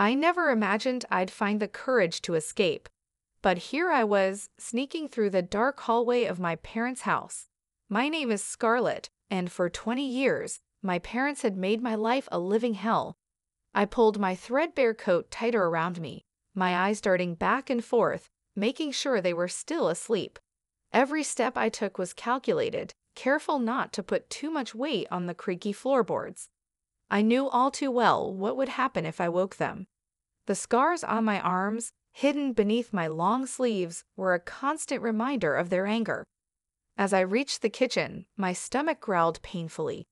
I never imagined I'd find the courage to escape, but here I was, sneaking through the dark hallway of my parents' house. My name is Scarlett, and for 20 years, my parents had made my life a living hell. I pulled my threadbare coat tighter around me, my eyes darting back and forth, making sure they were still asleep. Every step I took was calculated, careful not to put too much weight on the creaky floorboards. I knew all too well what would happen if I woke them. The scars on my arms, hidden beneath my long sleeves, were a constant reminder of their anger. As I reached the kitchen, my stomach growled painfully.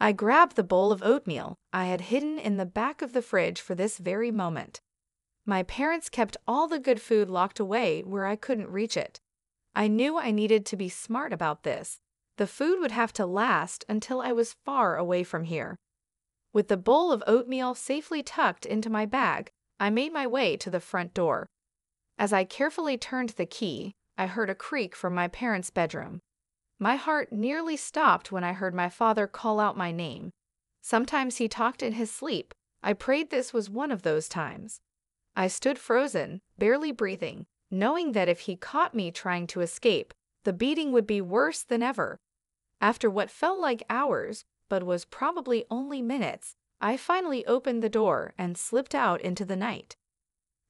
I grabbed the bowl of oatmeal I had hidden in the back of the fridge for this very moment. My parents kept all the good food locked away where I couldn't reach it. I knew I needed to be smart about this. The food would have to last until I was far away from here. With the bowl of oatmeal safely tucked into my bag, I made my way to the front door. As I carefully turned the key, I heard a creak from my parents' bedroom. My heart nearly stopped when I heard my father call out my name. Sometimes he talked in his sleep. I prayed this was one of those times. I stood frozen, barely breathing, knowing that if he caught me trying to escape, the beating would be worse than ever. After what felt like hours, but was probably only minutes, I finally opened the door and slipped out into the night.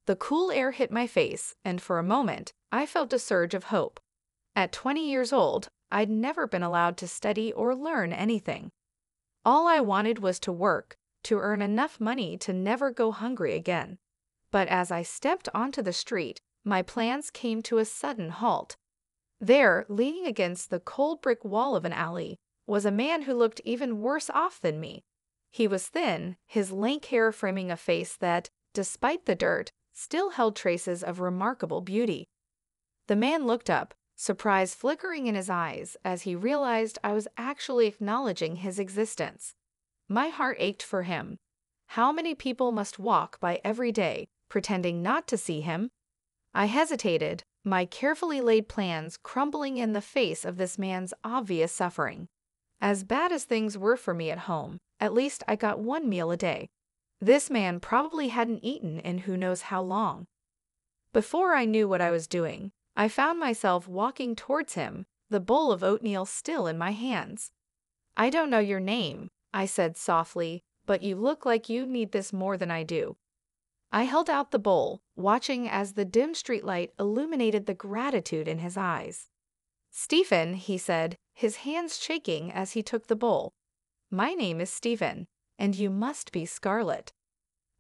The cool air hit my face, and for a moment, I felt a surge of hope. At 20 years old, I'd never been allowed to study or learn anything. All I wanted was to work, to earn enough money to never go hungry again. But as I stepped onto the street, my plans came to a sudden halt. There, leaning against the cold brick wall of an alley, was a man who looked even worse off than me. He was thin, his lank hair framing a face that, despite the dirt, still held traces of remarkable beauty. The man looked up, surprise flickering in his eyes as he realized I was actually acknowledging his existence. My heart ached for him. How many people must walk by every day, pretending not to see him? I hesitated, my carefully laid plans crumbling in the face of this man's obvious suffering. As bad as things were for me at home, at least I got one meal a day. This man probably hadn't eaten in who knows how long. Before I knew what I was doing, I found myself walking towards him, the bowl of oatmeal still in my hands. "I don't know your name," I said softly, "but you look like you need this more than I do." I held out the bowl, watching as the dim streetlight illuminated the gratitude in his eyes. "Stephen," he said, his hands shaking as he took the bowl. "My name is Stephen, and you must be Scarlett."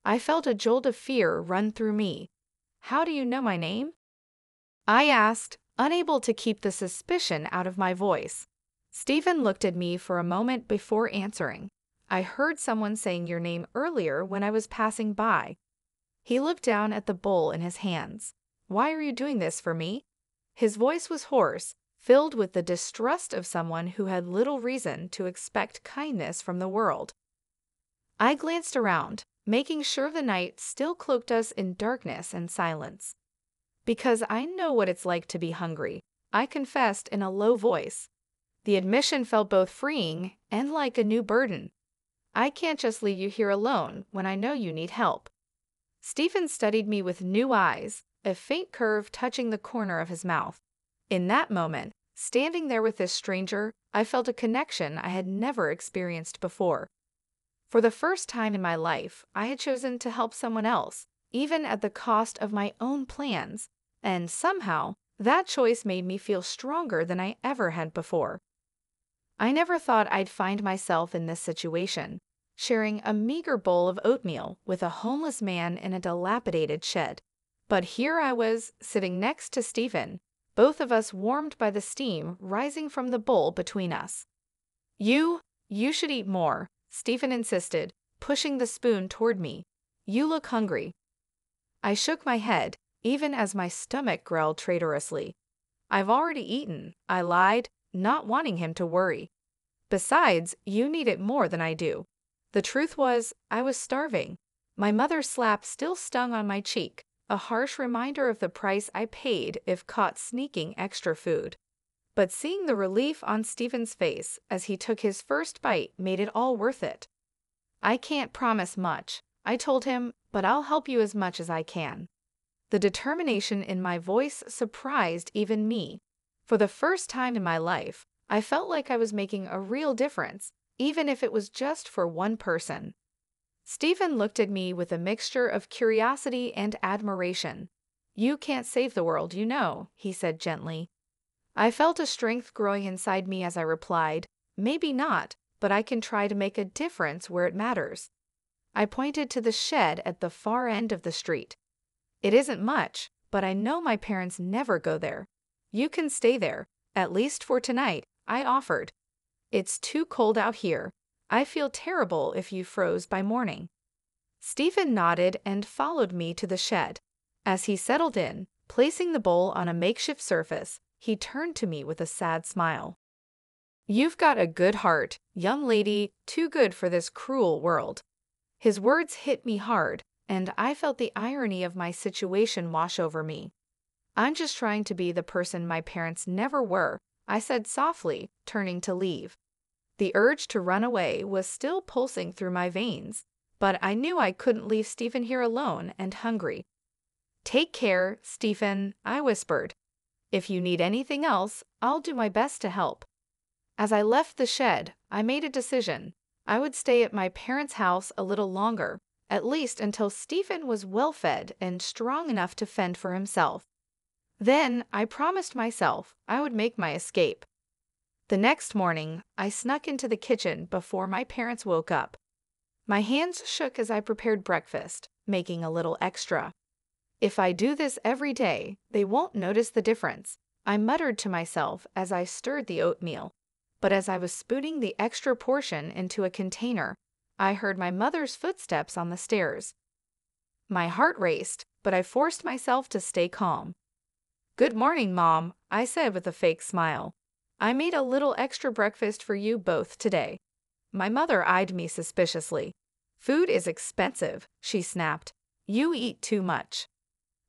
I felt a jolt of fear run through me. "How do you know my name?" I asked, unable to keep the suspicion out of my voice. Stephen looked at me for a moment before answering. "I heard someone saying your name earlier when I was passing by." He looked down at the bowl in his hands. "Why are you doing this for me?" His voice was hoarse, filled with the distrust of someone who had little reason to expect kindness from the world. I glanced around, making sure the night still cloaked us in darkness and silence. "Because I know what it's like to be hungry," I confessed in a low voice. The admission felt both freeing and like a new burden. "I can't just leave you here alone when I know you need help." Stephen studied me with new eyes, a faint curve touching the corner of his mouth. In that moment, standing there with this stranger, I felt a connection I had never experienced before. For the first time in my life, I had chosen to help someone else, even at the cost of my own plans, and somehow, that choice made me feel stronger than I ever had before. I never thought I'd find myself in this situation, sharing a meager bowl of oatmeal with a homeless man in a dilapidated shed. But here I was, sitting next to Stephen, both of us warmed by the steam rising from the bowl between us. "You should eat more," Stephen insisted, pushing the spoon toward me. "You look hungry." I shook my head, even as my stomach growled traitorously. "I've already eaten," I lied, not wanting him to worry. "Besides, you need it more than I do." The truth was, I was starving. My mother's slap still stung on my cheek, a harsh reminder of the price I paid if caught sneaking extra food. But seeing the relief on Stephen's face as he took his first bite made it all worth it. "I can't promise much," I told him, but I'll help you as much as I can. The determination in my voice surprised even me. For the first time in my life, I felt like I was making a real difference, even if it was just for one person. Stephen looked at me with a mixture of curiosity and admiration. "You can't save the world, you know," he said gently. I felt a strength growing inside me as I replied, "Maybe not, but I can try to make a difference where it matters." I pointed to the shed at the far end of the street. "It isn't much, but I know my parents never go there. You can stay there, at least for tonight," I offered. "It's too cold out here. I feel terrible if you froze by morning." Stephen nodded and followed me to the shed. As he settled in, placing the bowl on a makeshift surface, he turned to me with a sad smile. "You've got a good heart, young lady, too good for this cruel world." His words hit me hard, and I felt the irony of my situation wash over me. "I'm just trying to be the person my parents never were," I said softly, turning to leave. The urge to run away was still pulsing through my veins, but I knew I couldn't leave Stephen here alone and hungry. "Take care, Stephen," I whispered. "If you need anything else, I'll do my best to help." As I left the shed, I made a decision. I would stay at my parents' house a little longer, at least until Stephen was well-fed and strong enough to fend for himself. Then I promised myself I would make my escape. The next morning, I snuck into the kitchen before my parents woke up. My hands shook as I prepared breakfast, making a little extra. "If I do this every day, they won't notice the difference," I muttered to myself as I stirred the oatmeal. But as I was spooning the extra portion into a container, I heard my mother's footsteps on the stairs. My heart raced, but I forced myself to stay calm. "Good morning, Mom," I said with a fake smile. "I made a little extra breakfast for you both today." My mother eyed me suspiciously. "Food is expensive," she snapped. "You eat too much."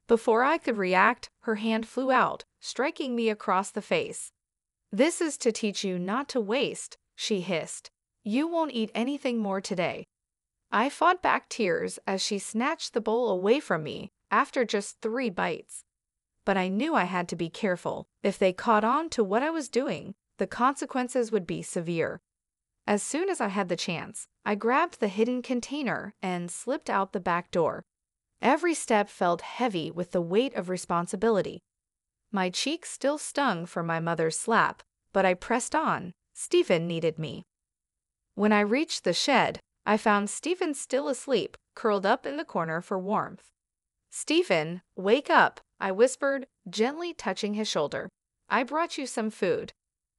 Before I could react, her hand flew out, striking me across the face. "This is to teach you not to waste," she hissed. "You won't eat anything more today." I fought back tears as she snatched the bowl away from me after just 3 bites. But I knew I had to be careful. If they caught on to what I was doing, the consequences would be severe. As soon as I had the chance, I grabbed the hidden container and slipped out the back door. Every step felt heavy with the weight of responsibility. My cheeks still stung from my mother's slap, but I pressed on. Stephen needed me. When I reached the shed, I found Stephen still asleep, curled up in the corner for warmth. "Stephen, wake up," I whispered, gently touching his shoulder. "I brought you some food."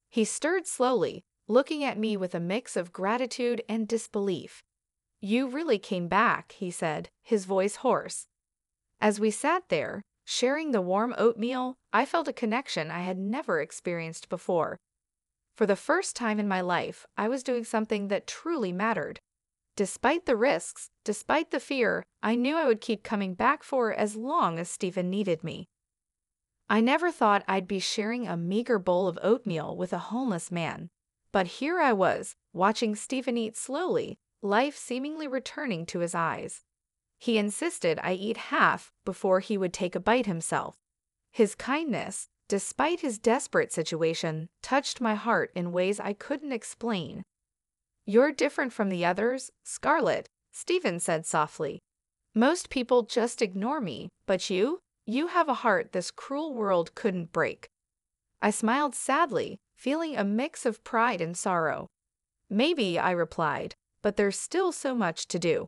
He stirred slowly, looking at me with a mix of gratitude and disbelief. "You really came back," he said, his voice hoarse. As we sat there, sharing the warm oatmeal, I felt a connection I had never experienced before. For the first time in my life, I was doing something that truly mattered. Despite the risks, despite the fear, I knew I would keep coming back for as long as Stephen needed me. I never thought I'd be sharing a meager bowl of oatmeal with a homeless man. But here I was, watching Stephen eat slowly, life seemingly returning to his eyes. He insisted I eat half before he would take a bite himself. His kindness, despite his desperate situation, touched my heart in ways I couldn't explain. "You're different from the others, Scarlett," Stephen said softly. "Most people just ignore me, but you have a heart this cruel world couldn't break." I smiled sadly, feeling a mix of pride and sorrow. "Maybe," I replied, "but there's still so much to do."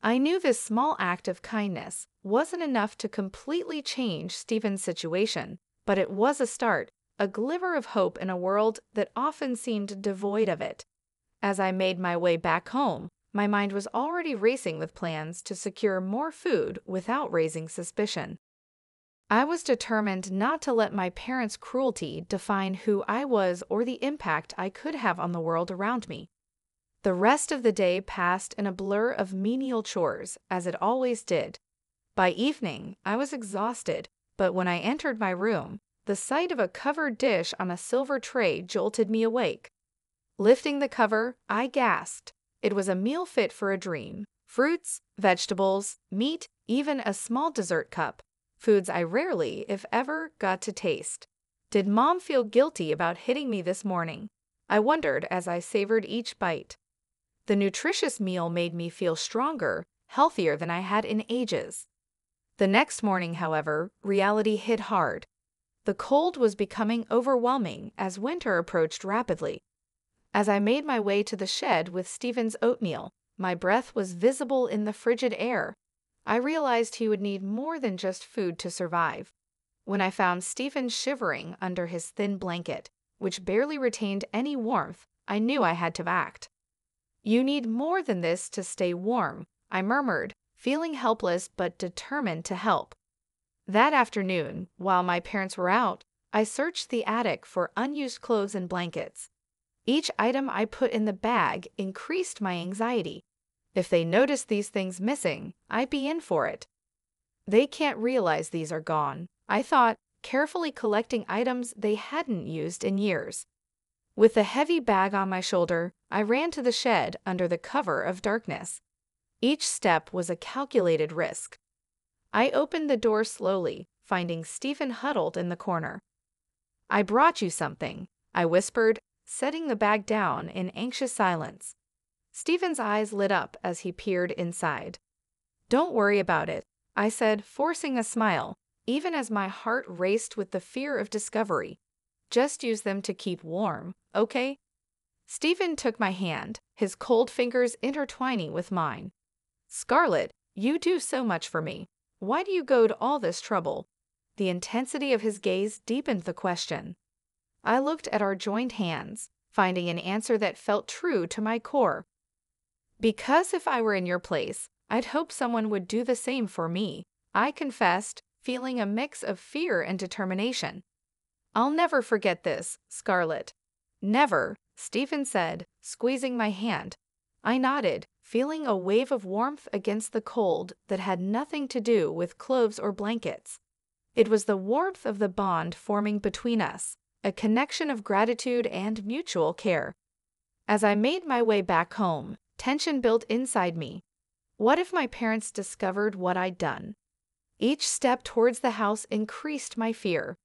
I knew this small act of kindness wasn't enough to completely change Stephen's situation, but it was a start, a glimmer of hope in a world that often seemed devoid of it. As I made my way back home, my mind was already racing with plans to secure more food without raising suspicion. I was determined not to let my parents' cruelty define who I was or the impact I could have on the world around me. The rest of the day passed in a blur of menial chores, as it always did. By evening, I was exhausted, but when I entered my room, the sight of a covered dish on a silver tray jolted me awake. Lifting the cover, I gasped. It was a meal fit for a dream, fruits, vegetables, meat, even a small dessert cup, foods I rarely, if ever, got to taste. Did Mom feel guilty about hitting me this morning? I wondered as I savored each bite. The nutritious meal made me feel stronger, healthier than I had in ages. The next morning, however, reality hit hard. The cold was becoming overwhelming as winter approached rapidly. As I made my way to the shed with Stephen's oatmeal, my breath was visible in the frigid air. I realized he would need more than just food to survive. When I found Stephen shivering under his thin blanket, which barely retained any warmth, I knew I had to act. "You need more than this to stay warm," I murmured, feeling helpless but determined to help. That afternoon, while my parents were out, I searched the attic for unused clothes and blankets. Each item I put in the bag increased my anxiety. If they noticed these things missing, I'd be in for it. "They can't realize these are gone," I thought, carefully collecting items they hadn't used in years. With a heavy bag on my shoulder, I ran to the shed under the cover of darkness. Each step was a calculated risk. I opened the door slowly, finding Stephen huddled in the corner. "I brought you something," I whispered, setting the bag down in anxious silence. Stephen's eyes lit up as he peered inside. "Don't worry about it," I said, forcing a smile, even as my heart raced with the fear of discovery. "Just use them to keep warm, okay?" Stephen took my hand, his cold fingers intertwining with mine. "Scarlett, you do so much for me. Why do you go to all this trouble?" The intensity of his gaze deepened the question. I looked at our joined hands, finding an answer that felt true to my core. "Because if I were in your place, I'd hope someone would do the same for me," I confessed, feeling a mix of fear and determination. "I'll never forget this, Scarlett." "Never," Stephen said, squeezing my hand. I nodded, feeling a wave of warmth against the cold that had nothing to do with clothes or blankets. It was the warmth of the bond forming between us, a connection of gratitude and mutual care. As I made my way back home, tension built inside me. What if my parents discovered what I'd done? Each step towards the house increased my fear.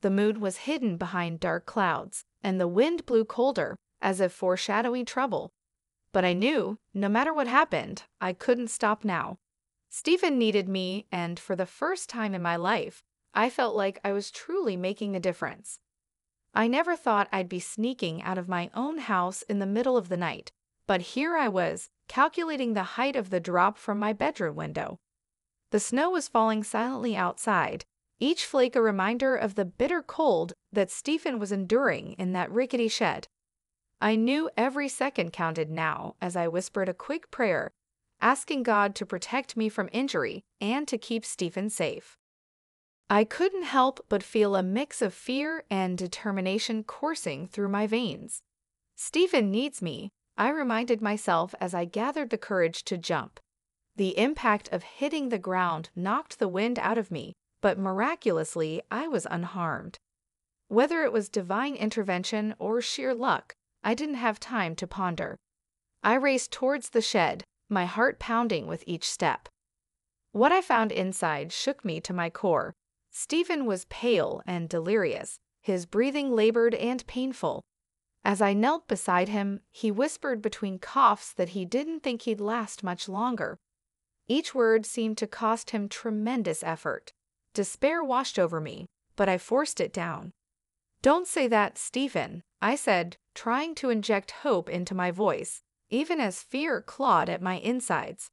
The moon was hidden behind dark clouds, and the wind blew colder, as if foreshadowing trouble. But I knew, no matter what happened, I couldn't stop now. Stephen needed me, and for the first time in my life, I felt like I was truly making a difference. I never thought I'd be sneaking out of my own house in the middle of the night, but here I was, calculating the height of the drop from my bedroom window. The snow was falling silently outside, each flake a reminder of the bitter cold that Stephen was enduring in that rickety shed. I knew every second counted now as I whispered a quick prayer, asking God to protect me from injury and to keep Stephen safe. I couldn't help but feel a mix of fear and determination coursing through my veins. "Stephen needs me," I reminded myself as I gathered the courage to jump. The impact of hitting the ground knocked the wind out of me, but miraculously I was unharmed. Whether it was divine intervention or sheer luck, I didn't have time to ponder. I raced towards the shed, my heart pounding with each step. What I found inside shook me to my core. Stephen was pale and delirious, his breathing labored and painful. As I knelt beside him, he whispered between coughs that he didn't think he'd last much longer. Each word seemed to cost him tremendous effort. Despair washed over me, but I forced it down. "Don't say that, Stephen," I said, trying to inject hope into my voice, even as fear clawed at my insides.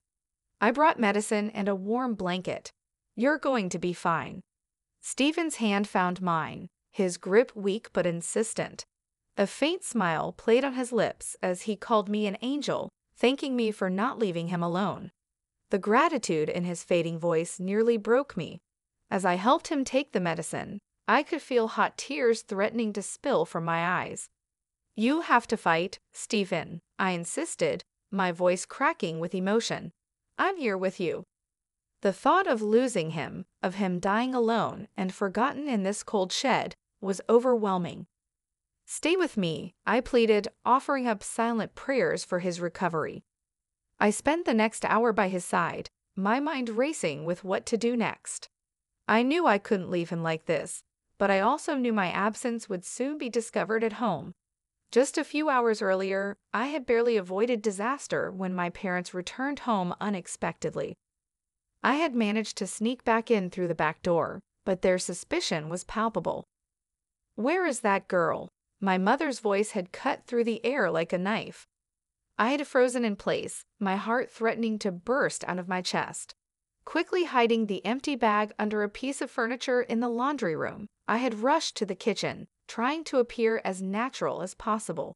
"I brought medicine and a warm blanket. You're going to be fine." Stephen's hand found mine, his grip weak but insistent. A faint smile played on his lips as he called me an angel, thanking me for not leaving him alone. The gratitude in his fading voice nearly broke me. As I helped him take the medicine, I could feel hot tears threatening to spill from my eyes. "You have to fight, Stephen," I insisted, my voice cracking with emotion. "I'm here with you." The thought of losing him, of him dying alone and forgotten in this cold shed, was overwhelming. "Stay with me," I pleaded, offering up silent prayers for his recovery. I spent the next hour by his side, my mind racing with what to do next. I knew I couldn't leave him like this, but I also knew my absence would soon be discovered at home. Just a few hours earlier, I had barely avoided disaster when my parents returned home unexpectedly. I had managed to sneak back in through the back door, but their suspicion was palpable. "Where is that girl?" My mother's voice had cut through the air like a knife. I had frozen in place, my heart threatening to burst out of my chest. Quickly hiding the empty bag under a piece of furniture in the laundry room, I had rushed to the kitchen, trying to appear as natural as possible.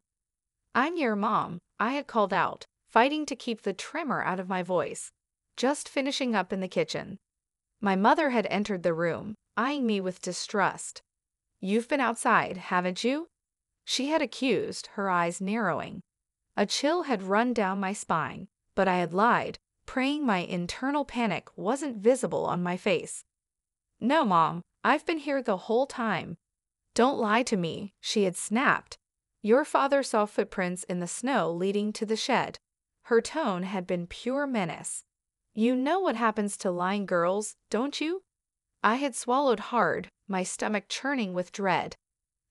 "I'm your mom," I had called out, fighting to keep the tremor out of my voice. "Just finishing up in the kitchen." My mother had entered the room, eyeing me with distrust. "You've been outside, haven't you?" she had accused, her eyes narrowing. A chill had run down my spine, but I had lied, praying my internal panic wasn't visible on my face. "No, Mom, I've been here the whole time." "Don't lie to me," she had snapped. "Your father saw footprints in the snow leading to the shed." Her tone had been pure menace. "You know what happens to lying girls, don't you?" I had swallowed hard, my stomach churning with dread.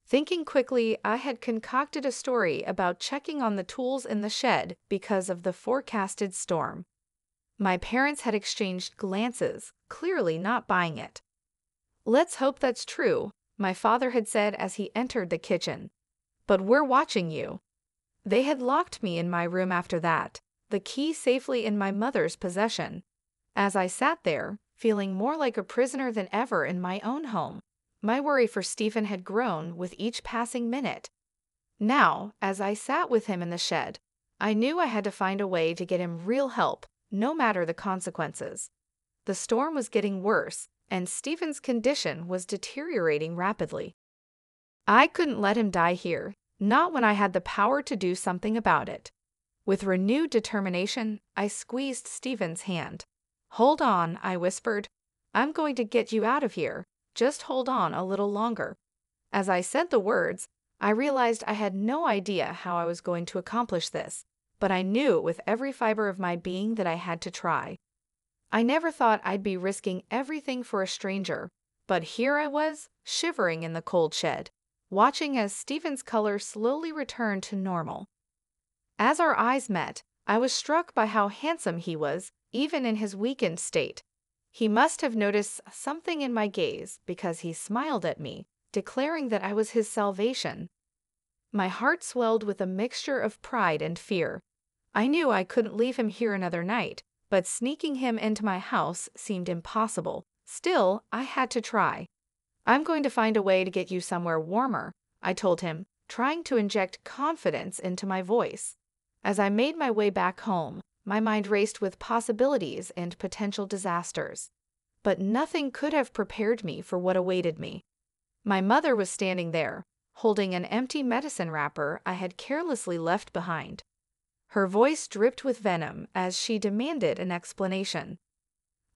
Thinking quickly, I had concocted a story about checking on the tools in the shed because of the forecasted storm. My parents had exchanged glances, clearly not buying it. "Let's hope that's true," my father had said as he entered the kitchen. "But we're watching you." They had locked me in my room after that, the key safely in my mother's possession. As I sat there, feeling more like a prisoner than ever in my own home, my worry for Stephen had grown with each passing minute. Now, as I sat with him in the shed, I knew I had to find a way to get him real help, no matter the consequences. The storm was getting worse, and Stephen's condition was deteriorating rapidly. I couldn't let him die here, not when I had the power to do something about it. With renewed determination, I squeezed Stephen's hand. "Hold on," I whispered. "I'm going to get you out of here. Just hold on a little longer." As I said the words, I realized I had no idea how I was going to accomplish this, but I knew with every fiber of my being that I had to try. I never thought I'd be risking everything for a stranger, but here I was, shivering in the cold shed, watching as Stephen's color slowly returned to normal. As our eyes met, I was struck by how handsome he was, even in his weakened state. He must have noticed something in my gaze because he smiled at me, declaring that I was his salvation. My heart swelled with a mixture of pride and fear. I knew I couldn't leave him here another night, but sneaking him into my house seemed impossible. Still, I had to try. "I'm going to find a way to get you somewhere warmer," I told him, trying to inject confidence into my voice. As I made my way back home, my mind raced with possibilities and potential disasters. But nothing could have prepared me for what awaited me. My mother was standing there, holding an empty medicine wrapper I had carelessly left behind. Her voice dripped with venom as she demanded an explanation.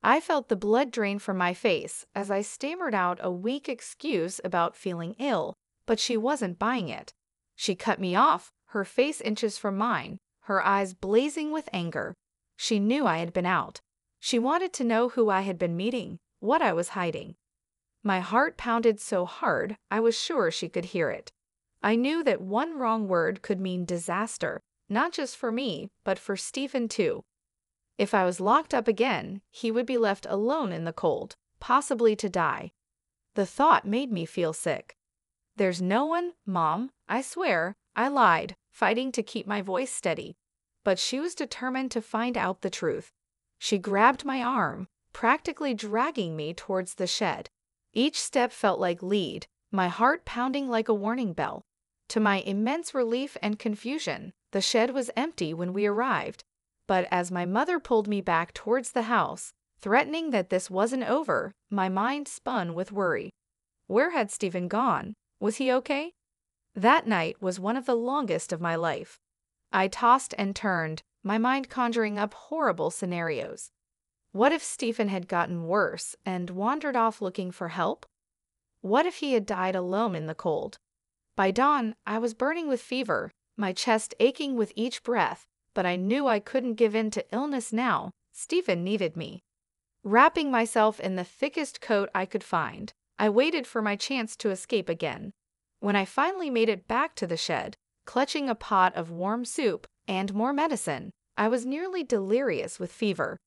I felt the blood drain from my face as I stammered out a weak excuse about feeling ill, but she wasn't buying it. She cut me off, her face inches from mine, her eyes blazing with anger. She knew I had been out. She wanted to know who I had been meeting, what I was hiding. My heart pounded so hard, I was sure she could hear it. I knew that one wrong word could mean disaster, not just for me, but for Stephen too. If I was locked up again, he would be left alone in the cold, possibly to die. The thought made me feel sick. "There's no one, Mom, I swear," I lied, fighting to keep my voice steady. But she was determined to find out the truth. She grabbed my arm, practically dragging me towards the shed. Each step felt like lead, my heart pounding like a warning bell. To my immense relief and confusion, the shed was empty when we arrived. But as my mother pulled me back towards the house, threatening that this wasn't over, my mind spun with worry. Where had Stephen gone? Was he okay? That night was one of the longest of my life. I tossed and turned, my mind conjuring up horrible scenarios. What if Stephen had gotten worse and wandered off looking for help? What if he had died alone in the cold? By dawn, I was burning with fever, my chest aching with each breath, but I knew I couldn't give in to illness now. Stephen needed me. Wrapping myself in the thickest coat I could find, I waited for my chance to escape again. When I finally made it back to the shed, clutching a pot of warm soup and more medicine, I was nearly delirious with fever.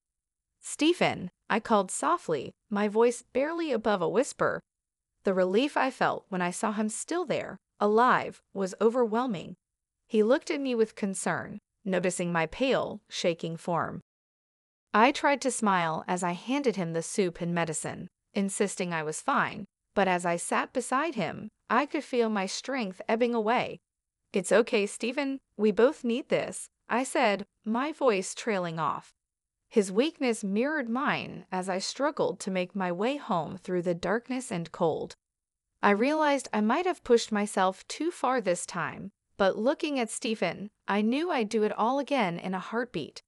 "Stephen," I called softly, my voice barely above a whisper. The relief I felt when I saw him still there, alive, was overwhelming. He looked at me with concern, noticing my pale, shaking form. I tried to smile as I handed him the soup and medicine, insisting I was fine, but as I sat beside him, I could feel my strength ebbing away. "It's okay, Stephen, we both need this," I said, my voice trailing off. His weakness mirrored mine as I struggled to make my way home through the darkness and cold. I realized I might have pushed myself too far this time, but looking at Stephen, I knew I'd do it all again in a heartbeat.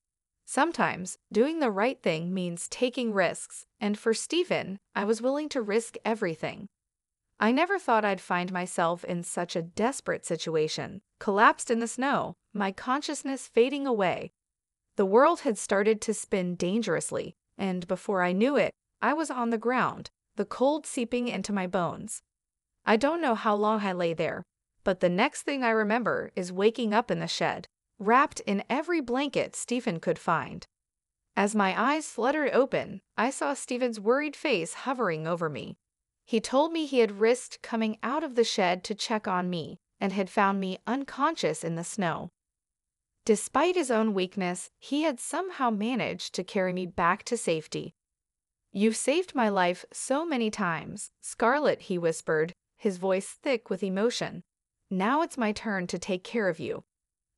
Sometimes, doing the right thing means taking risks, and for Stephen, I was willing to risk everything. I never thought I'd find myself in such a desperate situation, collapsed in the snow, my consciousness fading away. The world had started to spin dangerously, and before I knew it, I was on the ground, the cold seeping into my bones. I don't know how long I lay there, but the next thing I remember is waking up in the shed, wrapped in every blanket Stephen could find. As my eyes fluttered open, I saw Stephen's worried face hovering over me. He told me he had risked coming out of the shed to check on me, and had found me unconscious in the snow. Despite his own weakness, he had somehow managed to carry me back to safety. "You've saved my life so many times, Scarlett," he whispered, his voice thick with emotion. "Now it's my turn to take care of you."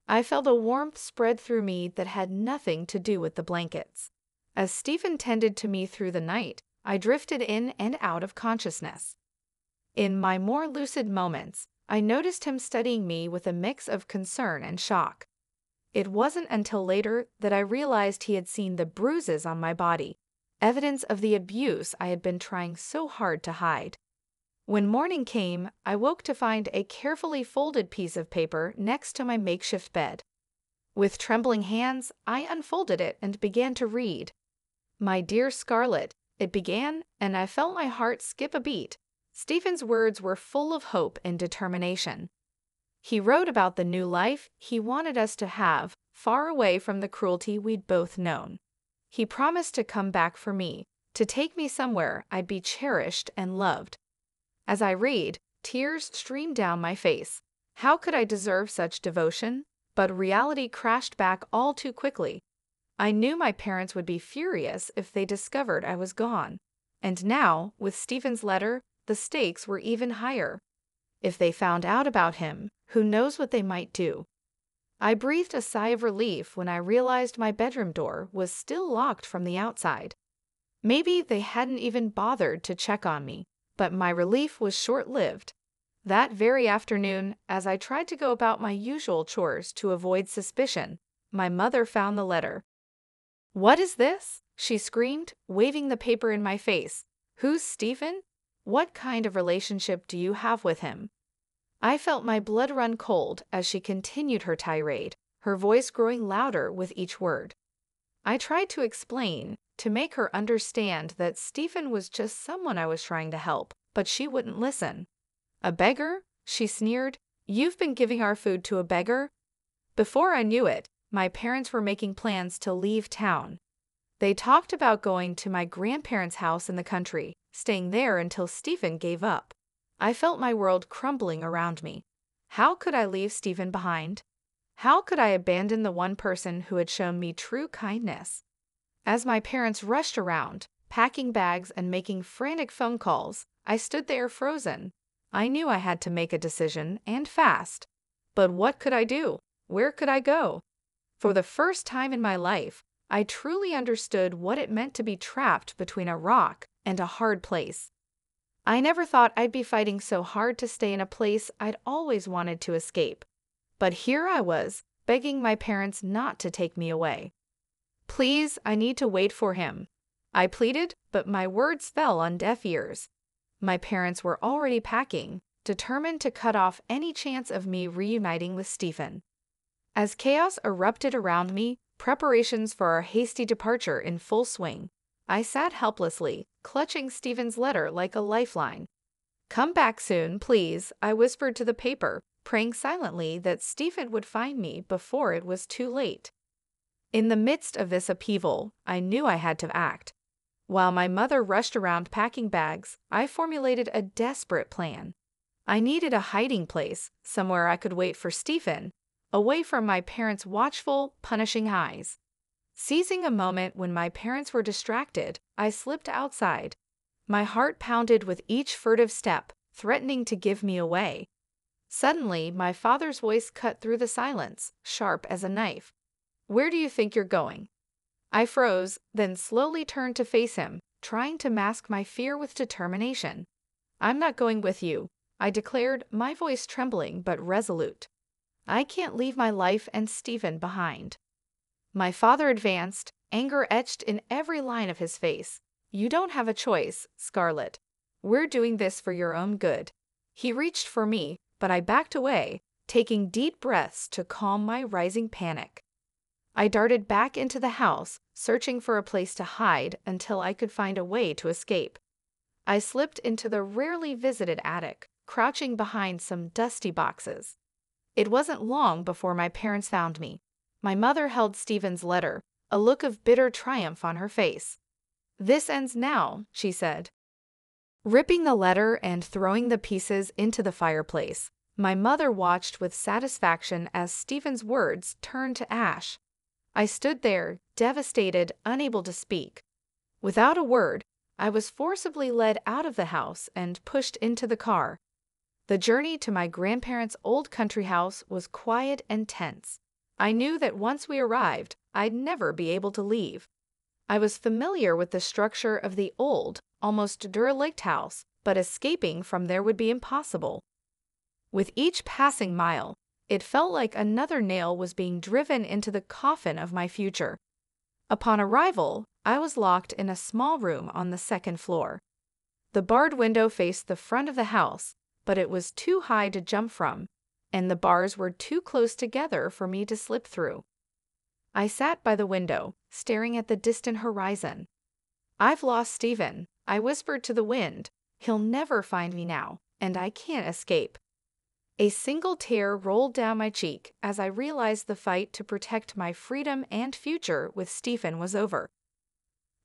I felt a warmth spread through me that had nothing to do with the blankets. As Stephen tended to me through the night, I drifted in and out of consciousness. In my more lucid moments, I noticed him studying me with a mix of concern and shock. It wasn't until later that I realized he had seen the bruises on my body, evidence of the abuse I had been trying so hard to hide. When morning came, I woke to find a carefully folded piece of paper next to my makeshift bed. With trembling hands, I unfolded it and began to read. "My dear Scarlett," it began, and I felt my heart skip a beat. Stephen's words were full of hope and determination. He wrote about the new life he wanted us to have, far away from the cruelty we'd both known. He promised to come back for me, to take me somewhere I'd be cherished and loved. As I read, tears streamed down my face. How could I deserve such devotion? But reality crashed back all too quickly. I knew my parents would be furious if they discovered I was gone. And now, with Stephen's letter, the stakes were even higher. If they found out about him, who knows what they might do? I breathed a sigh of relief when I realized my bedroom door was still locked from the outside. Maybe they hadn't even bothered to check on me, but my relief was short-lived. That very afternoon, as I tried to go about my usual chores to avoid suspicion, my mother found the letter. "What is this?" she screamed, waving the paper in my face. "Who's Stephen? What kind of relationship do you have with him?" I felt my blood run cold as she continued her tirade, her voice growing louder with each word. I tried to explain, to make her understand that Stephen was just someone I was trying to help, but she wouldn't listen. "A beggar?" she sneered. "You've been giving our food to a beggar?" Before I knew it, my parents were making plans to leave town. They talked about going to my grandparents' house in the country, staying there until Stephen gave up. I felt my world crumbling around me. How could I leave Stephen behind? How could I abandon the one person who had shown me true kindness? As my parents rushed around, packing bags and making frantic phone calls, I stood there frozen. I knew I had to make a decision, and fast. But what could I do? Where could I go? For the first time in my life, I truly understood what it meant to be trapped between a rock and a hard place. I never thought I'd be fighting so hard to stay in a place I'd always wanted to escape. But here I was, begging my parents not to take me away. "Please, I need to wait for him," I pleaded, but my words fell on deaf ears. My parents were already packing, determined to cut off any chance of me reuniting with Stephen. As chaos erupted around me, preparations for our hasty departure in full swing, I sat helplessly, clutching Stephen's letter like a lifeline. "Come back soon, please," I whispered to the paper, praying silently that Stephen would find me before it was too late. In the midst of this upheaval, I knew I had to act. While my mother rushed around packing bags, I formulated a desperate plan. I needed a hiding place, somewhere I could wait for Stephen, away from my parents' watchful, punishing eyes. Seizing a moment when my parents were distracted, I slipped outside. My heart pounded with each furtive step, threatening to give me away. Suddenly, my father's voice cut through the silence, sharp as a knife. "Where do you think you're going?" I froze, then slowly turned to face him, trying to mask my fear with determination. "I'm not going with you," I declared, my voice trembling but resolute. "I can't leave my life and Stephen behind." My father advanced, anger etched in every line of his face. "You don't have a choice, Scarlett. We're doing this for your own good." He reached for me, but I backed away, taking deep breaths to calm my rising panic. I darted back into the house, searching for a place to hide until I could find a way to escape. I slipped into the rarely visited attic, crouching behind some dusty boxes. It wasn't long before my parents found me. My mother held Stephen's letter, a look of bitter triumph on her face. "This ends now," she said. Ripping the letter and throwing the pieces into the fireplace, my mother watched with satisfaction as Stephen's words turned to ash. I stood there, devastated, unable to speak. Without a word, I was forcibly led out of the house and pushed into the car. The journey to my grandparents' old country house was quiet and tense. I knew that once we arrived, I'd never be able to leave. I was familiar with the structure of the old, almost derelict house, but escaping from there would be impossible. With each passing mile, it felt like another nail was being driven into the coffin of my future. Upon arrival, I was locked in a small room on the second floor. The barred window faced the front of the house, but it was too high to jump from, and the bars were too close together for me to slip through. I sat by the window, staring at the distant horizon. "I've lost Stephen," I whispered to the wind. "He'll never find me now, and I can't escape." A single tear rolled down my cheek as I realized the fight to protect my freedom and future with Stephen was over.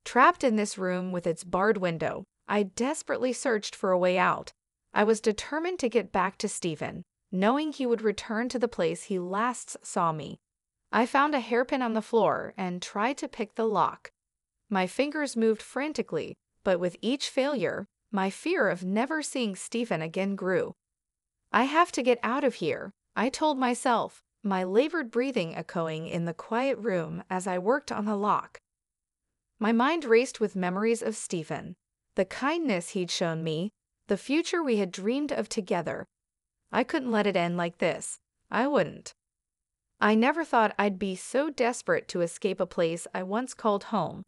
Trapped in this room with its barred window, I desperately searched for a way out. I was determined to get back to Stephen, knowing he would return to the place he last saw me. I found a hairpin on the floor and tried to pick the lock. My fingers moved frantically, but with each failure, my fear of never seeing Stephen again grew. "I have to get out of here," I told myself, my labored breathing echoing in the quiet room as I worked on the lock. My mind raced with memories of Stephen, the kindness he'd shown me, the future we had dreamed of together. I couldn't let it end like this. I wouldn't. I never thought I'd be so desperate to escape a place I once called home.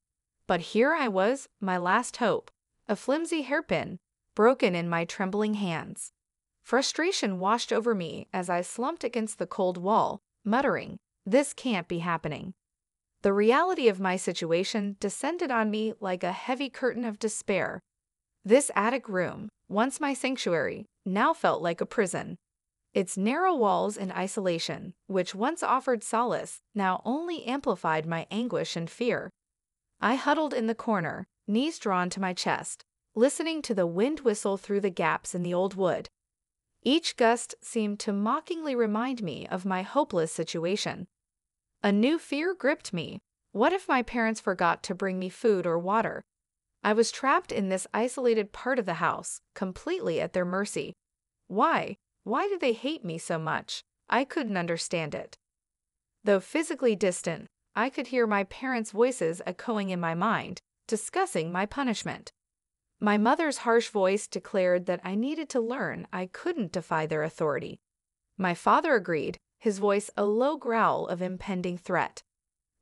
But here I was, my last hope, a flimsy hairpin, broken in my trembling hands. Frustration washed over me as I slumped against the cold wall, muttering, "This can't be happening." The reality of my situation descended on me like a heavy curtain of despair. This attic room, once my sanctuary, now felt like a prison. Its narrow walls and isolation, which once offered solace, now only amplified my anguish and fear. I huddled in the corner, knees drawn to my chest, listening to the wind whistle through the gaps in the old wood. Each gust seemed to mockingly remind me of my hopeless situation. A new fear gripped me. What if my parents forgot to bring me food or water? I was trapped in this isolated part of the house, completely at their mercy. Why? Why did they hate me so much? I couldn't understand it. Though physically distant, I could hear my parents' voices echoing in my mind, discussing my punishment. My mother's harsh voice declared that I needed to learn I couldn't defy their authority. My father agreed, his voice a low growl of impending threat.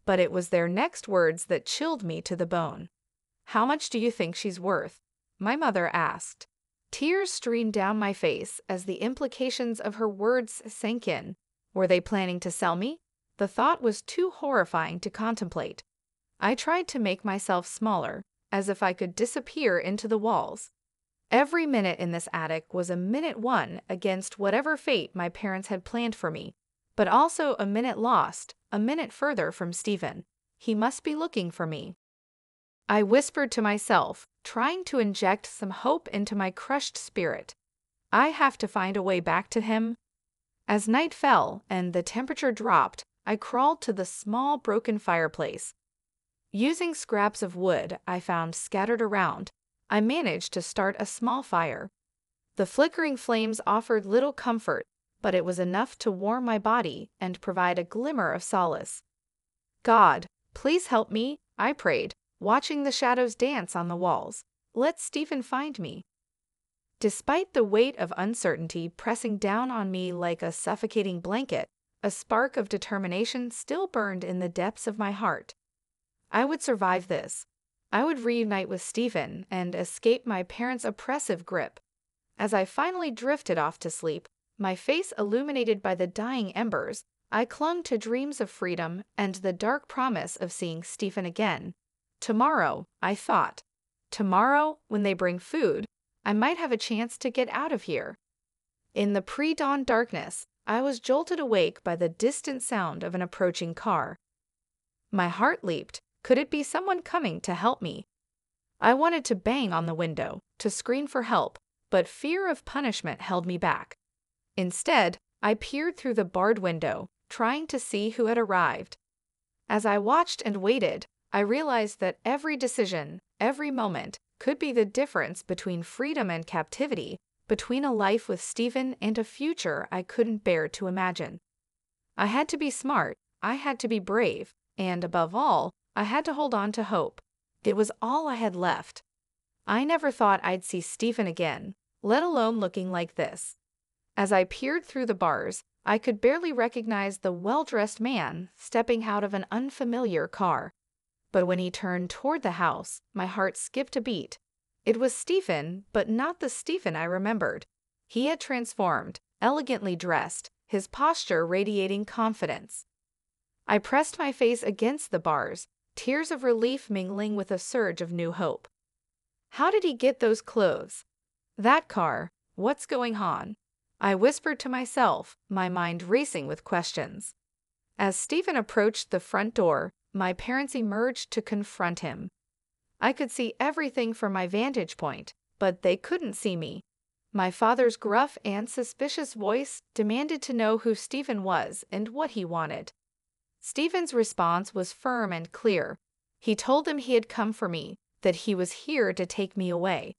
But it was their next words that chilled me to the bone. "How much do you think she's worth?" my mother asked. Tears streamed down my face as the implications of her words sank in. Were they planning to sell me? The thought was too horrifying to contemplate. I tried to make myself smaller, as if I could disappear into the walls. Every minute in this attic was a minute won against whatever fate my parents had planned for me, but also a minute lost, a minute further from Stephen. He must be looking for me. I whispered to myself, trying to inject some hope into my crushed spirit. I have to find a way back to him. As night fell and the temperature dropped, I crawled to the small broken fireplace. Using scraps of wood I found scattered around, I managed to start a small fire. The flickering flames offered little comfort, but it was enough to warm my body and provide a glimmer of solace. God, please help me, I prayed, watching the shadows dance on the walls. Let Stephen find me. Despite the weight of uncertainty pressing down on me like a suffocating blanket, a spark of determination still burned in the depths of my heart. I would survive this. I would reunite with Stephen and escape my parents' oppressive grip. As I finally drifted off to sleep, my face illuminated by the dying embers, I clung to dreams of freedom and the dark promise of seeing Stephen again. Tomorrow, I thought. Tomorrow, when they bring food, I might have a chance to get out of here. In the pre-dawn darkness, I was jolted awake by the distant sound of an approaching car. My heart leaped. Could it be someone coming to help me? I wanted to bang on the window, to scream for help, but fear of punishment held me back. Instead, I peered through the barred window, trying to see who had arrived. As I watched and waited, I realized that every decision, every moment, could be the difference between freedom and captivity, between a life with Stephen and a future I couldn't bear to imagine. I had to be smart, I had to be brave, and above all, I had to hold on to hope. It was all I had left. I never thought I'd see Stephen again, let alone looking like this. As I peered through the bars, I could barely recognize the well-dressed man stepping out of an unfamiliar car. But when he turned toward the house, my heart skipped a beat. It was Stephen, but not the Stephen I remembered. He had transformed, elegantly dressed, his posture radiating confidence. I pressed my face against the bars, tears of relief mingling with a surge of new hope. How did he get those clothes? That car, what's going on? I whispered to myself, my mind racing with questions. As Stephen approached the front door, my parents emerged to confront him. I could see everything from my vantage point, but they couldn't see me. My father's gruff and suspicious voice demanded to know who Stephen was and what he wanted. Stephen's response was firm and clear. He told them he had come for me, that he was here to take me away.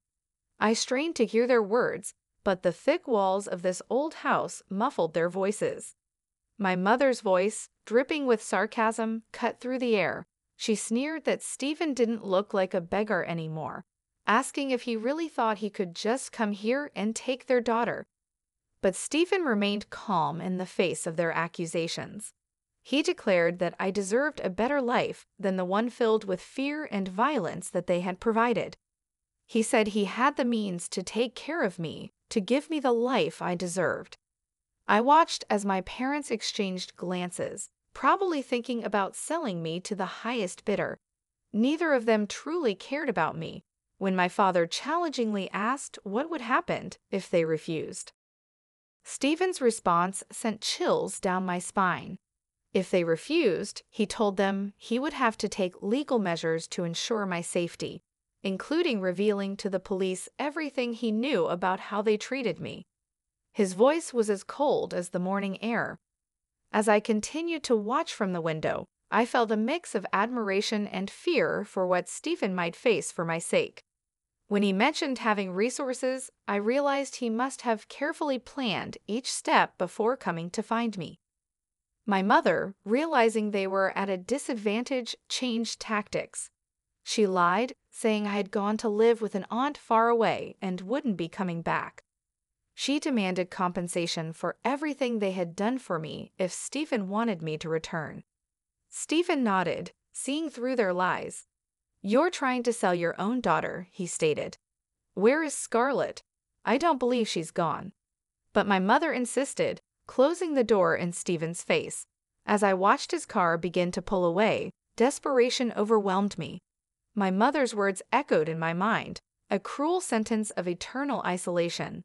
I strained to hear their words, but the thick walls of this old house muffled their voices. My mother's voice, dripping with sarcasm, cut through the air. She sneered that Stephen didn't look like a beggar anymore, asking if he really thought he could just come here and take their daughter. But Stephen remained calm in the face of their accusations. He declared that I deserved a better life than the one filled with fear and violence that they had provided. He said he had the means to take care of me, to give me the life I deserved. I watched as my parents exchanged glances, probably thinking about selling me to the highest bidder. Neither of them truly cared about me, when my father challengingly asked what would happen if they refused. Stephen's response sent chills down my spine. If they refused, he told them he would have to take legal measures to ensure my safety, including revealing to the police everything he knew about how they treated me. His voice was as cold as the morning air. As I continued to watch from the window, I felt a mix of admiration and fear for what Stephen might face for my sake. When he mentioned having resources, I realized he must have carefully planned each step before coming to find me. My mother, realizing they were at a disadvantage, changed tactics. She lied, saying I had gone to live with an aunt far away and wouldn't be coming back. She demanded compensation for everything they had done for me if Stephen wanted me to return. Stephen nodded, seeing through their lies. "You're trying to sell your own daughter," he stated. "Where is Scarlett? I don't believe she's gone." But my mother insisted, closing the door in Stephen's face. As I watched his car begin to pull away, desperation overwhelmed me. My mother's words echoed in my mind, a cruel sentence of eternal isolation.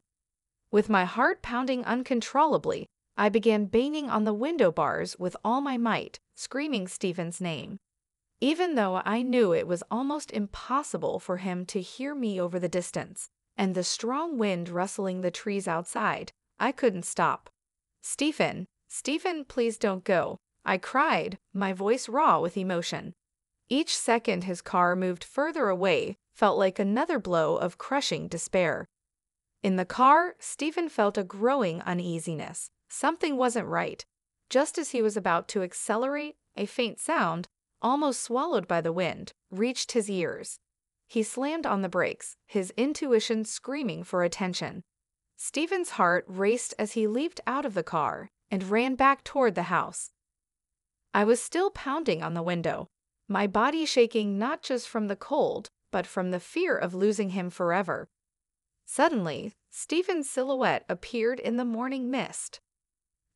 With my heart pounding uncontrollably, I began banging on the window bars with all my might, screaming Stephen's name. Even though I knew it was almost impossible for him to hear me over the distance, and the strong wind rustling the trees outside, I couldn't stop. "Stephen, Stephen, please don't go," I cried, my voice raw with emotion. Each second his car moved further away felt like another blow of crushing despair. In the car, Stephen felt a growing uneasiness. Something wasn't right. Just as he was about to accelerate, a faint sound, almost swallowed by the wind, reached his ears. He slammed on the brakes, his intuition screaming for attention. Stephen's heart raced as he leaped out of the car and ran back toward the house. I was still pounding on the window, my body shaking not just from the cold, but from the fear of losing him forever. Suddenly, Stephen's silhouette appeared in the morning mist.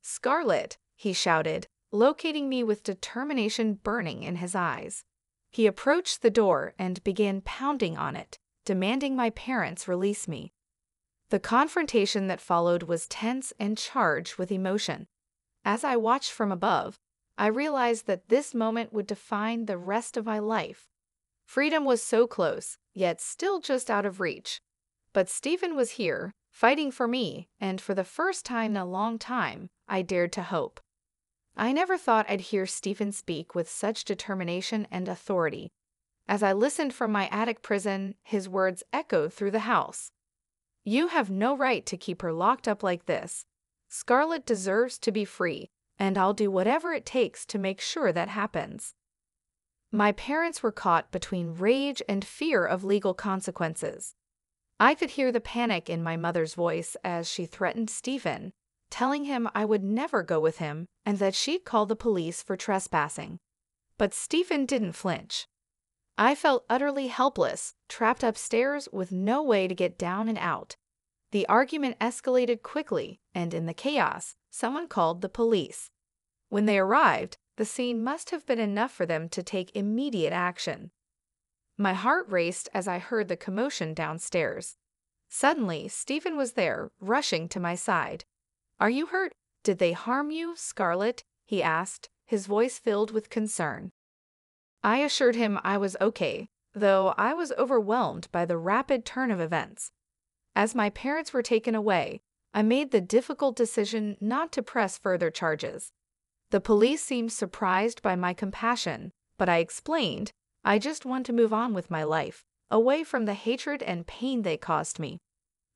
"Scarlet," he shouted, locating me with determination burning in his eyes. He approached the door and began pounding on it, demanding my parents release me. The confrontation that followed was tense and charged with emotion. As I watched from above, I realized that this moment would define the rest of my life. Freedom was so close, yet still just out of reach. But Stephen was here, fighting for me, and for the first time in a long time, I dared to hope. I never thought I'd hear Stephen speak with such determination and authority. As I listened from my attic prison, his words echoed through the house. "You have no right to keep her locked up like this. Scarlet deserves to be free, and I'll do whatever it takes to make sure that happens." My parents were caught between rage and fear of legal consequences. I could hear the panic in my mother's voice as she threatened Stephen, telling him I would never go with him and that she'd call the police for trespassing. But Stephen didn't flinch. I felt utterly helpless, trapped upstairs with no way to get down and out. The argument escalated quickly, and in the chaos, someone called the police. When they arrived, the scene must have been enough for them to take immediate action. My heart raced as I heard the commotion downstairs. Suddenly, Stephen was there, rushing to my side. "Are you hurt? Did they harm you, Scarlet?" he asked, his voice filled with concern. I assured him I was okay, though I was overwhelmed by the rapid turn of events. As my parents were taken away, I made the difficult decision not to press further charges. The police seemed surprised by my compassion, but I explained, I just want to move on with my life, away from the hatred and pain they caused me.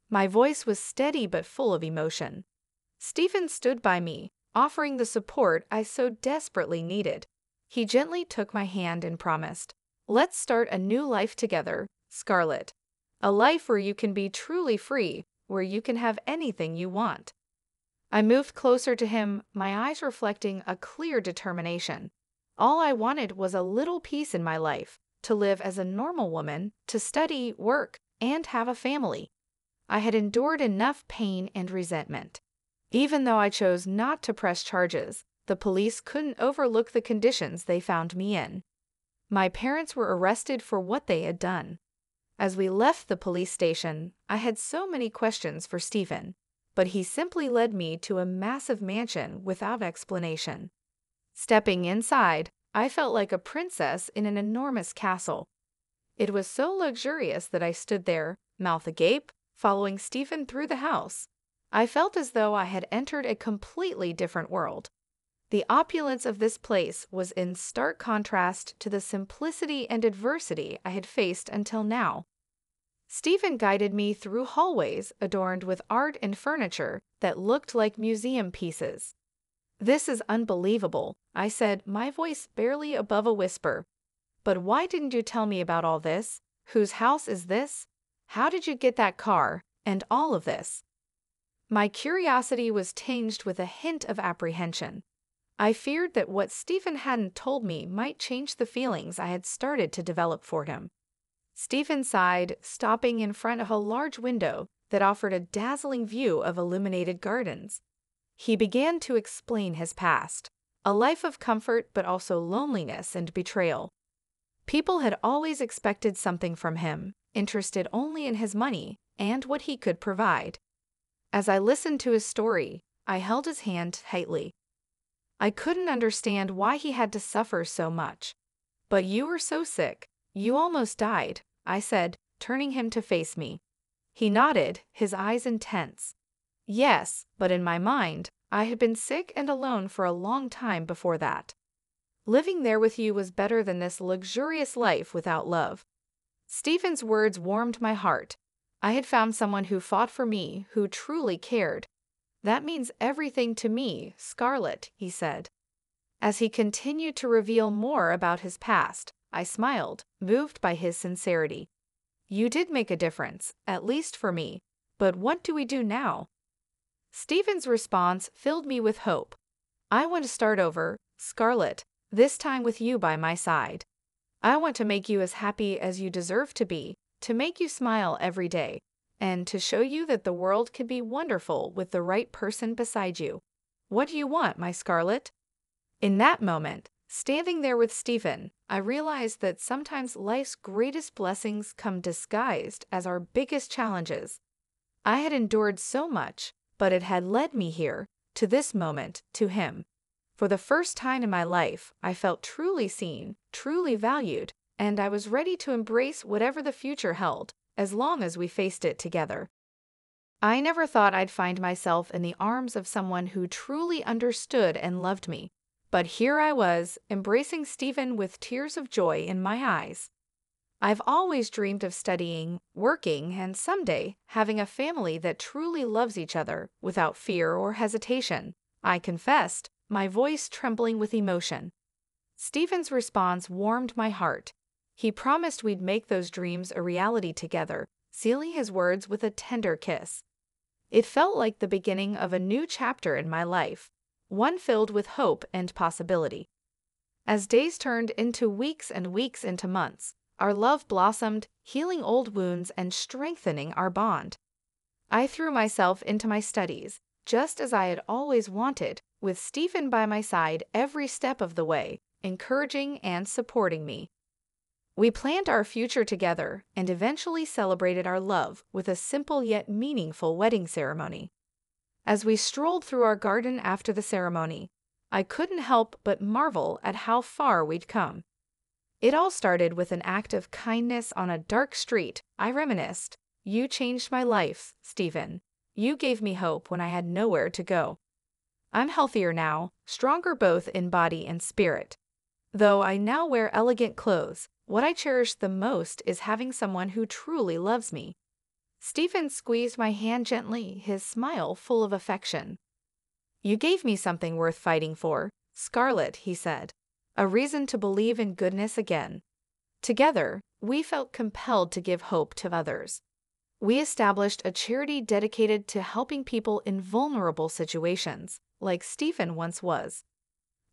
My voice was steady but full of emotion. Stephen stood by me, offering the support I so desperately needed. He gently took my hand and promised, "Let's start a new life together, Scarlet. A life where you can be truly free, where you can have anything you want." I moved closer to him, my eyes reflecting a clear determination. All I wanted was a little peace in my life, to live as a normal woman, to study, work, and have a family. I had endured enough pain and resentment. Even though I chose not to press charges, the police couldn't overlook the conditions they found me in. My parents were arrested for what they had done. As we left the police station, I had so many questions for Stephen, but he simply led me to a massive mansion without explanation. Stepping inside, I felt like a princess in an enormous castle. It was so luxurious that I stood there, mouth agape, following Stephen through the house. I felt as though I had entered a completely different world. The opulence of this place was in stark contrast to the simplicity and adversity I had faced until now. Stephen guided me through hallways adorned with art and furniture that looked like museum pieces. "This is unbelievable," I said, my voice barely above a whisper. "But why didn't you tell me about all this? Whose house is this? How did you get that car? And all of this?" My curiosity was tinged with a hint of apprehension. I feared that what Stephen hadn't told me might change the feelings I had started to develop for him. Stephen sighed, stopping in front of a large window that offered a dazzling view of illuminated gardens. He began to explain his past, a life of comfort but also loneliness and betrayal. People had always expected something from him, interested only in his money and what he could provide. As I listened to his story, I held his hand tightly. I couldn't understand why he had to suffer so much. "But you were so sick, you almost died," I said, turning him to face me. He nodded, his eyes intense. "Yes, but in my mind, I had been sick and alone for a long time before that. Living there with you was better than this luxurious life without love." Stephen's words warmed my heart. I had found someone who fought for me, who truly cared. "That means everything to me, Scarlett," he said. As he continued to reveal more about his past, I smiled, moved by his sincerity. "You did make a difference, at least for me, but what do we do now?" Stephen's response filled me with hope. "I want to start over, Scarlett, this time with you by my side. I want to make you as happy as you deserve to be, to make you smile every day, and to show you that the world can be wonderful with the right person beside you. What do you want, my Scarlett?" In that moment, standing there with Stephen, I realized that sometimes life's greatest blessings come disguised as our biggest challenges. I had endured so much, but it had led me here, to this moment, to him. For the first time in my life, I felt truly seen, truly valued, and I was ready to embrace whatever the future held, as long as we faced it together. I never thought I'd find myself in the arms of someone who truly understood and loved me, but here I was, embracing Stephen with tears of joy in my eyes. I've always dreamed of studying, working, and someday having a family that truly loves each other, without fear or hesitation, I confessed, my voice trembling with emotion. Stephen's response warmed my heart. He promised we'd make those dreams a reality together, sealing his words with a tender kiss. It felt like the beginning of a new chapter in my life, one filled with hope and possibility. As days turned into weeks and weeks into months, our love blossomed, healing old wounds and strengthening our bond. I threw myself into my studies, just as I had always wanted, with Stephen by my side every step of the way, encouraging and supporting me. We planned our future together and eventually celebrated our love with a simple yet meaningful wedding ceremony. As we strolled through our garden after the ceremony, I couldn't help but marvel at how far we'd come. "It all started with an act of kindness on a dark street," I reminisced. "You changed my life, Stephen. You gave me hope when I had nowhere to go. I'm healthier now, stronger both in body and spirit. Though I now wear elegant clothes, what I cherish the most is having someone who truly loves me." Stephen squeezed my hand gently, his smile full of affection. "You gave me something worth fighting for, Scarlett," he said. "A reason to believe in goodness again." Together, we felt compelled to give hope to others. We established a charity dedicated to helping people in vulnerable situations, like Stephen once was.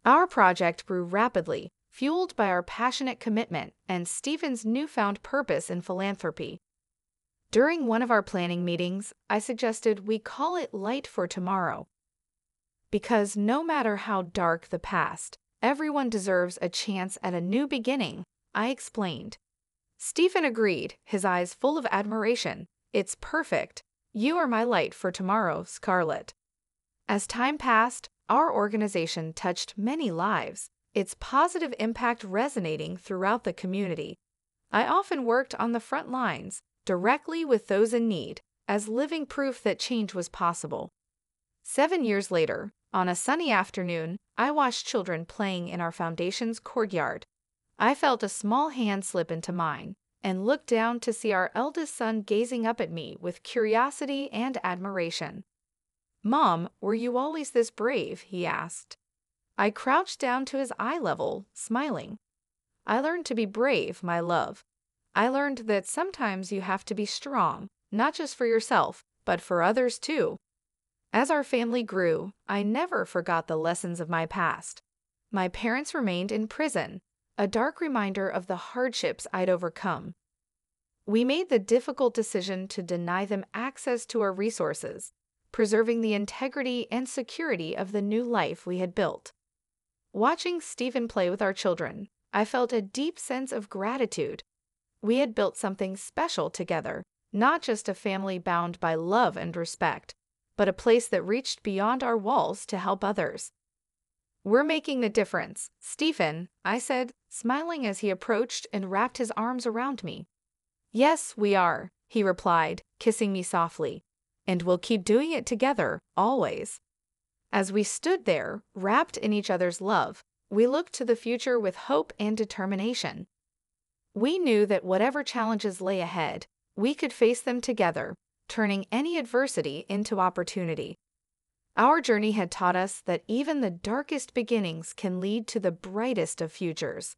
Our project grew rapidly, fueled by our passionate commitment and Stephen's newfound purpose in philanthropy. During one of our planning meetings, I suggested we call it Light for Tomorrow, because no matter how dark the past, everyone deserves a chance at a new beginning, I explained. Stephen agreed, his eyes full of admiration. "It's perfect. You are my light for tomorrow, Scarlett." As time passed, our organization touched many lives, its positive impact resonating throughout the community. I often worked on the front lines, directly with those in need, as living proof that change was possible. 7 years later, on a sunny afternoon, I watched children playing in our foundation's courtyard. I felt a small hand slip into mine, and looked down to see our eldest son gazing up at me with curiosity and admiration. "Mom, were you always this brave?" he asked. I crouched down to his eye level, smiling. "I learned to be brave, my love. I learned that sometimes you have to be strong, not just for yourself, but for others too." As our family grew, I never forgot the lessons of my past. My parents remained in prison, a dark reminder of the hardships I'd overcome. We made the difficult decision to deny them access to our resources, preserving the integrity and security of the new life we had built. Watching Stephen play with our children, I felt a deep sense of gratitude. We had built something special together, not just a family bound by love and respect, but a place that reached beyond our walls to help others. "We're making a difference, Stephen," I said, smiling as he approached and wrapped his arms around me. "Yes, we are," he replied, kissing me softly. "And we'll keep doing it together, always." As we stood there, wrapped in each other's love, we looked to the future with hope and determination. We knew that whatever challenges lay ahead, we could face them together, turning any adversity into opportunity. Our journey had taught us that even the darkest beginnings can lead to the brightest of futures.